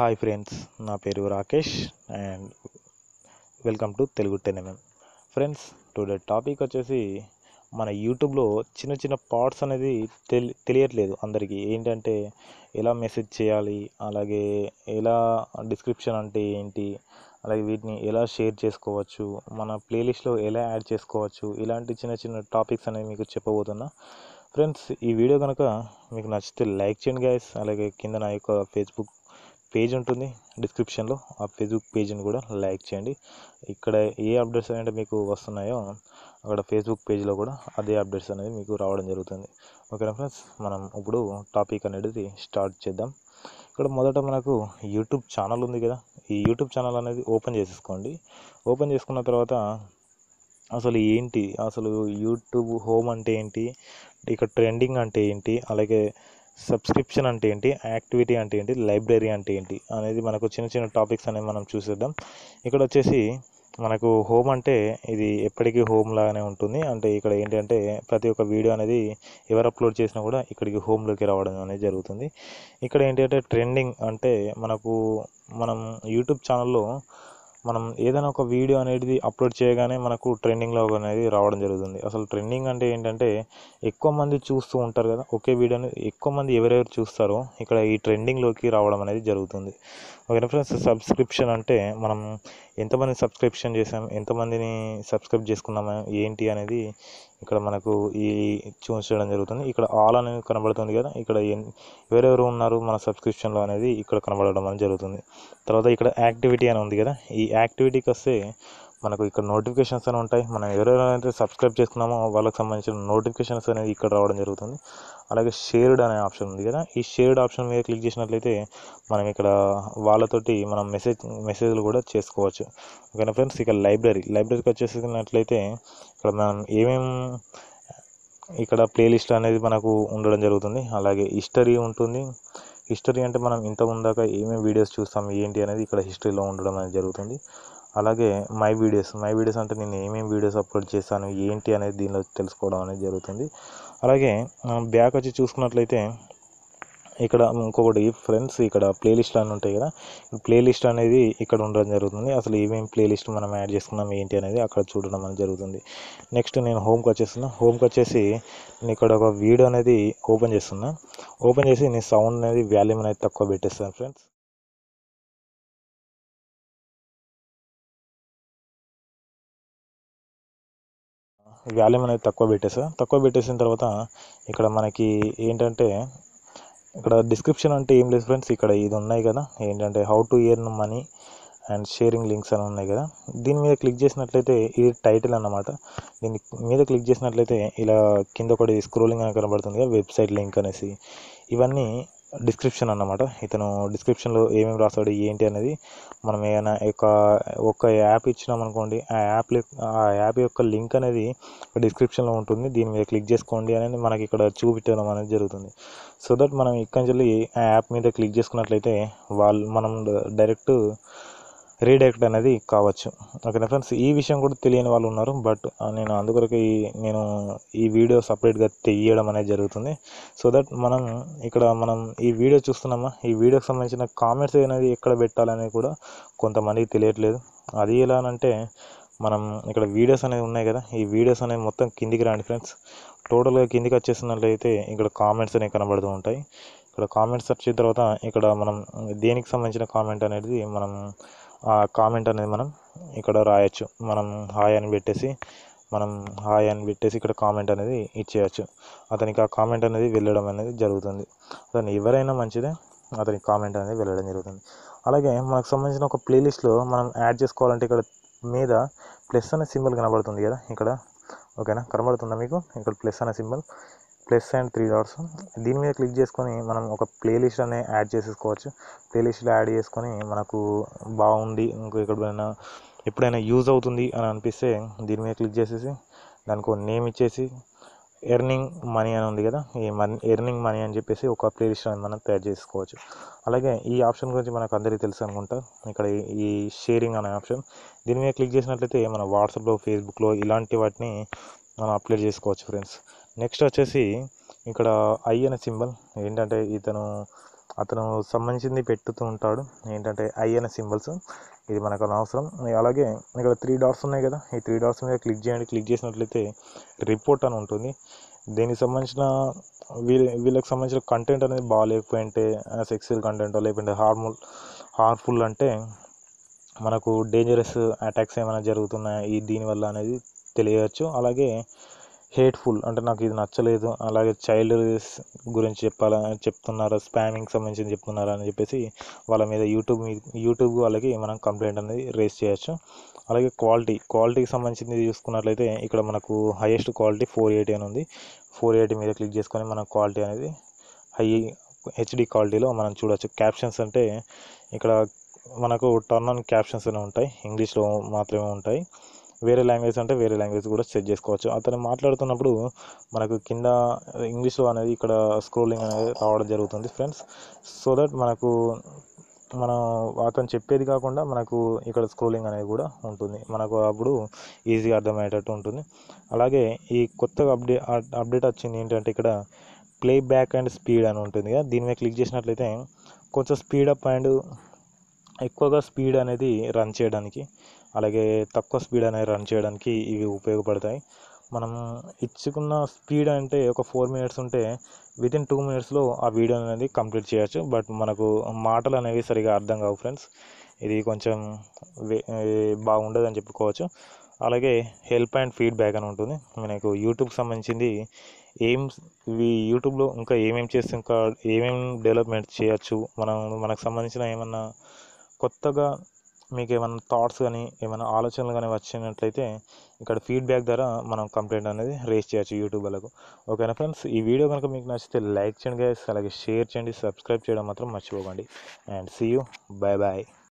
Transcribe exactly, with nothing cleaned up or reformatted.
Hi friends, నా పేరు Rakesh and welcome to Telugu ten M M. Friends, today topic వచ్చేసి మన యూట్యూబ్లో చిన్న చిన్న పార్ట్స్ అనేది తెలి తెలియట్లేదు అందరికీ. ఏంటంటే ఎలా మెసేజ్ చేయాలి, అలాగే ఎలా డిస్క్రిప్షన్ అంటే ఏంటి, అలాగే వీటిని ఎలా షేర్ చేసుకోవచ్చు, మన ప్లేలిస్ట్లో ఎలా యాడ్ చేసుకోవచ్చు, ఇలాంటి చిన్న చిన్న టాపిక్స్ అనేవి మీకు చెప్పబోతున్నా. ఫ్రెండ్స్, ఈ వీడియో కనుక మీకు నచ్చితే లైక్ చేయండి గైస్. అలాగే కింద నా యొక్క ఫేస్బుక్ పేజ్ ఉంటుంది డిస్క్రిప్షన్లో, ఆ ఫేస్బుక్ పేజ్ని కూడా లైక్ చేయండి. ఇక్కడ ఏ అప్డేట్స్ అనేవి మీకు వస్తున్నాయో అక్కడ ఫేస్బుక్ పేజ్లో కూడా అదే అప్డేట్స్ అనేది మీకు రావడం జరుగుతుంది. ఓకేనా ఫ్రెండ్స్, మనం ఇప్పుడు టాపిక్ అనేది స్టార్ట్ చేద్దాం. ఇక్కడ మొదట మనకు యూట్యూబ్ ఛానల్ ఉంది కదా, ఈ యూట్యూబ్ ఛానల్ అనేది ఓపెన్ చేసేసుకోండి. ఓపెన్ చేసుకున్న తర్వాత అసలు ఏంటి, అసలు యూట్యూబ్ హోమ్ అంటే ఏంటి, ఇక్కడ ట్రెండింగ్ అంటే ఏంటి, అలాగే సబ్స్క్రిప్షన్ అంటే ఏంటి, యాక్టివిటీ అంటే ఏంటి, లైబ్రరీ అంటే ఏంటి అనేది మనకు చిన్న చిన్న టాపిక్స్ అనేవి మనం చూసేద్దాం. ఇక్కడ వచ్చేసి మనకు హోమ్ అంటే ఇది ఎప్పటికీ హోమ్ లాగానే ఉంటుంది. అంటే ఇక్కడ ఏంటంటే ప్రతి ఒక్క వీడియో అనేది ఎవరు అప్లోడ్ చేసినా కూడా ఇక్కడికి హోమ్లోకి రావడం అనేది జరుగుతుంది. ఇక్కడ ఏంటంటే ట్రెండింగ్ అంటే మనకు మనం యూట్యూబ్ ఛానల్లో మనం ఏదైనా ఒక వీడియో అనేది అప్లోడ్ చేయగానే మనకు ట్రెండింగ్లో అనేది రావడం జరుగుతుంది. అసలు ట్రెండింగ్ అంటే ఏంటంటే ఎక్కువ మంది చూస్తూ ఉంటారు కదా, ఒకే వీడియోని ఎక్కువ మంది ఎవరెవరు చూస్తారో ఇక్కడ ఈ ట్రెండింగ్లోకి రావడం అనేది జరుగుతుంది. ఓకే ఫ్రెండ్స్, సబ్స్క్రిప్షన్ అంటే మనం ఎంతమంది సబ్స్క్రిప్షన్ చేసాం, ఎంతమందిని సబ్స్క్రైబ్ చేసుకున్నామా ఏంటి అనేది ఇక్కడ మనకు ఈ చూపించడం జరుగుతుంది. ఇక్కడ ఆల్ అనేది కనబడుతుంది కదా, ఇక్కడ ఎవరెవరు ఉన్నారు మన సబ్స్క్రిప్షన్లో అనేది ఇక్కడ కనబడడం అనేది జరుగుతుంది. తర్వాత ఇక్కడ యాక్టివిటీ అని ఉంది కదా, ఈ యాక్టివిటీకి వస్తే మనకు ఇక్కడ నోటిఫికేషన్స్ అని ఉంటాయి. మనం ఎవరెవరైతే సబ్స్క్రైబ్ చేసుకున్నామో వాళ్ళకి సంబంధించిన నోటిఫికేషన్స్ అనేది ఇక్కడ రావడం జరుగుతుంది. అలాగే షేర్డ్ అనే ఆప్షన్ ఉంది కదా, ఈ షేర్డ్ ఆప్షన్ మీద క్లిక్ చేసినట్లయితే మనం ఇక్కడ వాళ్ళతోటి మనం మెసేజ్ మెసేజ్లు కూడా చేసుకోవచ్చు. ఓకేనా ఫ్రెండ్స్, ఇక లైబ్రరీ లైబ్రరీకి వచ్చేసినట్లయితే ఇక్కడ మనం ఏమేమి ఇక్కడ ప్లేలిస్ట్ అనేది మనకు ఉండడం జరుగుతుంది. అలాగే హిస్టరీ ఉంటుంది. హిస్టరీ అంటే మనం ఇంత ముందాక ఏమేమి వీడియోస్ చూస్తాం ఏంటి అనేది ఇక్కడ హిస్టరీలో ఉండడం అనేది జరుగుతుంది. అలాగే మై వీడియోస్ మై వీడియోస్ అంటే నేను ఏమేమి వీడియోస్ అప్లోడ్ చేశాను ఏంటి అనేది దీనిలో తెలుసుకోవడం అనేది జరుగుతుంది. అలాగే బ్యాక్ వచ్చి చూసుకున్నట్లయితే ఇక్కడ ఇంకొకటి ఫ్రెండ్స్, ఇక్కడ ప్లేలిస్ట్లు అని ఉంటాయి కదా, ప్లేలిస్ట్ అనేది ఇక్కడ ఉండడం జరుగుతుంది. అసలు ఏమేమి ప్లేలిస్ట్ మనం యాడ్ చేసుకున్నాం ఏంటి అనేది అక్కడ చూడడం అనేది జరుగుతుంది. నెక్స్ట్ నేను హోమ్కి వచ్చేస్తున్నా. హోమ్కి వచ్చేసి నేను ఇక్కడ ఒక వీడియో అనేది ఓపెన్ చేస్తున్నా. ఓపెన్ చేసి నేను సౌండ్ అనేది వాల్యూమ్ అనేది తక్కువ పెట్టేస్తాను ఫ్రెండ్స్. వాల్యూమ్ అనేది తక్కువ పెట్టేసా తక్కువ పెట్టేసిన తర్వాత ఇక్కడ మనకి ఏంటంటే ఇక్కడ డిస్క్రిప్షన్ అంటే ఏం లేదు ఫ్రెండ్స్. ఇక్కడ ఇది ఉన్నాయి కదా, ఏంటంటే how to earn money and sharing links అని ఉన్నాయి కదా, దీని మీద క్లిక్ చేసినట్లయితే ఇది టైటిల్ అన్నమాట. దీని మీద క్లిక్ చేసినట్లయితే ఇలా కింద ఒకటి స్క్రోలింగ్ అని కనబడుతుంది కదా, వెబ్సైట్ లింక్ అనేసి, ఇవన్నీ డిస్క్రిప్షన్ అన్నమాట. ఇతను డిస్క్రిప్షన్లో ఏమేమి రాస్తాడు ఏంటి అనేది మనం ఏమైనా ఒక ఒక యాప్ ఇచ్చినాం అనుకోండి, ఆ యాప్ ఆ యాప్ యొక్క లింక్ అనేది డిస్క్రిప్షన్లో ఉంటుంది. దీని మీద క్లిక్ చేసుకోండి అనేది మనకి ఇక్కడ చూపించడం అనేది జరుగుతుంది. సో దట్ మనం ఇక్కడి నుంచి ఆ యాప్ మీద క్లిక్ చేసుకున్నట్లయితే వాళ్ళు మనం డైరెక్ట్ రీడైరెక్ట్ అనేది కావచ్చు. ఓకేనా ఫ్రెండ్స్, ఈ విషయం కూడా తెలియని వాళ్ళు ఉన్నారు, బట్ నేను అందుకొరకు ఈ నేను ఈ వీడియో సపరేట్గా తీయడం అనేది జరుగుతుంది. సో దట్ మనం ఇక్కడ మనం ఈ వీడియో చూస్తున్నామా, ఈ వీడియోకి సంబంధించిన కామెంట్స్ అనేది ఎక్కడ పెట్టాలనేది కూడా కొంతమందికి తెలియట్లేదు. అది ఎలా అంటే మనం ఇక్కడ వీడియోస్ అనేవి ఉన్నాయి కదా, ఈ వీడియోస్ అనేవి మొత్తం కిందికి రండి ఫ్రెండ్స్. టోటల్గా కిందికి వచ్చేసినట్లయితే ఇక్కడ కామెంట్స్ అనేవి కనబడుతూ ఉంటాయి. ఇక్కడ కామెంట్స్ వచ్చిన తర్వాత ఇక్కడ మనం దేనికి సంబంధించిన కామెంట్ అనేది మనం ఆ కామెంట్ అనేది మనం ఇక్కడ రాయొచ్చు. మనం హాయ్ అని పెట్టేసి మనం హాయ్ అని పెట్టేసి ఇక్కడ కామెంట్ అనేది ఇచ్చేయచ్చు. అతనికి ఆ కామెంట్ అనేది వెళ్ళడం అనేది జరుగుతుంది. అతను ఎవరైనా మంచిదే, అతనికి కామెంట్ అనేది వెళ్ళడం జరుగుతుంది. అలాగే మనకు సంబంధించిన ఒక ప్లేలిస్ట్లో మనం యాడ్ చేసుకోవాలంటే ఇక్కడ మీద ప్లస్ అనే సింబల్ కనబడుతుంది కదా ఇక్కడ. ఓకేనా, కనబడుతుందా మీకు ఇక్కడ ప్లస్ అనే symbol, plus and three dots, దీని మీద క్లిక్ చేసుకొని మనం ఒక ప్లేలిస్ట్ అనేది యాడ్ చేసేసుకోవచ్చు. ప్లేలిస్ట్లో యాడ్ చేసుకొని మనకు బాగుంది, ఇంకో ఎక్కడైనా ఎప్పుడైనా యూజ్ అవుతుంది అని అనిపిస్తే దీని మీద క్లిక్ చేసేసి దానికి నేమ్ ఇచ్చేసి ఎర్నింగ్ మనీ అని ఉంది కదా, ఈ మనీ ఎర్నింగ్ మనీ అని చెప్పేసి ఒక ప్లేలిస్ట్ అనేది మనం తయారు చేసుకోవచ్చు. అలాగే ఈ ఆప్షన్ గురించి మనకు అందరికీ తెలుసు అనుకుంటా, ఇక్కడ ఈ షేరింగ్ అనే ఆప్షన్, దీని మీద క్లిక్ చేసినట్లయితే మన వాట్సాప్లో ఫేస్బుక్లో ఇలాంటి వాటిని మనం అప్లోడ్ చేసుకోవచ్చు ఫ్రెండ్స్. నెక్స్ట్ వచ్చేసి ఇక్కడ ఐ అనే సింబల్, ఏంటంటే ఇతను అతను సంబంధించింది పెట్టుతూ ఉంటాడు. ఏంటంటే ఐ అనే సింబల్స్, ఇది మనకు అనవసరం. అలాగే ఇక్కడ త్రీ డాట్స్ ఉన్నాయి కదా, ఈ త్రీ డాట్స్ మీద క్లిక్ చేయండి. క్లిక్ చేసినట్లయితే రిపోర్ట్ అని ఉంటుంది. దీనికి సంబంధించిన వీళ్ళ వీళ్ళకి సంబంధించిన కంటెంట్ అనేది బాగాలేకపోయింటే, సెక్సువల్ కంటెంట్ లేకుంటే హార్మోన్ హార్మ్ఫుల్ అంటే మనకు డేంజరస్ అటాక్స్ ఏమైనా జరుగుతున్నాయి ఈ దీనివల్ల అనేది తెలియవచ్చు. అలాగే హేట్ఫుల్ అంటే నాకు ఇది నచ్చలేదు, అలాగే చైల్డ్ గురించి చెప్పాల చెప్తున్నారు, స్పామింగ్ సంబంధించి చెప్తున్నారు అని చెప్పేసి వాళ్ళ మీద యూట్యూబ్ యూట్యూబ్ వాళ్ళకి మనం కంప్లైంట్ అనేది రేస్ చేయొచ్చు. అలాగే క్వాలిటీ క్వాలిటీకి సంబంధించింది చూసుకున్నట్లయితే ఇక్కడ మనకు హైయెస్ట్ క్వాలిటీ ఫోర్ ఎయిటీ అని ఉంది. ఫోర్ ఎయిటీ మీద క్లిక్ చేసుకొని మనం క్వాలిటీ అనేది హై హెచ్డి క్వాలిటీలో మనం చూడవచ్చు. క్యాప్షన్స్ అంటే ఇక్కడ మనకు టర్న్ ఆన్ క్యాప్షన్స్ అనే ఉంటాయి, ఇంగ్లీష్లో మాత్రమే ఉంటాయి. వేరే లాంగ్వేజ్ అంటే వేరే లాంగ్వేజ్ కూడా సెట్ చేసుకోవచ్చు. అతను మాట్లాడుతున్నప్పుడు మనకు కింద ఇంగ్లీష్లో అనేది ఇక్కడ స్క్రోలింగ్ అనేది రావడం జరుగుతుంది ఫ్రెండ్స్. సో దట్ మనకు మనం అతను చెప్పేది కాకుండా మనకు ఇక్కడ స్క్రోలింగ్ అనేది కూడా ఉంటుంది, మనకు అప్పుడు ఈజీగా అర్థమయ్యేటట్టు ఉంటుంది. అలాగే ఈ కొత్తగా అప్డేట్ అప్డేట్ వచ్చింది ఏంటంటే ఇక్కడ ప్లే బ్యాక్ అండ్ స్పీడ్ అని ఉంటుంది కదా, దీని మీద క్లిక్ చేసినట్లయితే కొంచెం స్పీడప్ అండ్ ఎక్కువగా స్పీడ్ అనేది రన్ చేయడానికి, అలాగే తక్కువ స్పీడ్ అనేది రన్ చేయడానికి ఇవి ఉపయోగపడతాయి. మనం ఇచ్చుకున్న స్పీడ్ అంటే ఒక ఫోర్ మినిట్స్ ఉంటే వితిన్ టూ మినిట్స్లో ఆ వీడియో అనేది కంప్లీట్ చేయొచ్చు. బట్ మనకు మాటలు అనేవి సరిగా అర్థం కావు ఫ్రెండ్స్, ఇది కొంచెం బాగుండదు అని చెప్పుకోవచ్చు. అలాగే హెల్ప్ అండ్ ఫీడ్బ్యాక్ అని ఉంటుంది. మనకు యూట్యూబ్కి సంబంధించింది ఏం ఇవి యూట్యూబ్లో ఇంకా ఏమేమి చేస్తే ఇంకా ఏమేమి డెవలప్మెంట్ చేయొచ్చు, మనం మనకు సంబంధించిన ఏమన్నా కొత్తగా మీకు ఏమైనా థాట్స్ కానీ ఏమైనా ఆలోచనలు కానీ వచ్చినట్లయితే ఇక్కడ ఫీడ్బ్యాక్ ద్వారా మనం కంప్లైంట్ అనేది రేస్ చేయొచ్చు యూట్యూబ్ వాళ్ళకు. ఓకేనా ఫ్రెండ్స్, ఈ వీడియో కనుక మీకు నచ్చితే లైక్ చేయండి గైస్, అలాగే షేర్ చేయండి, సబ్స్క్రైబ్ చేయడం మాత్రం మర్చిపోకండి. And see you, bye bye.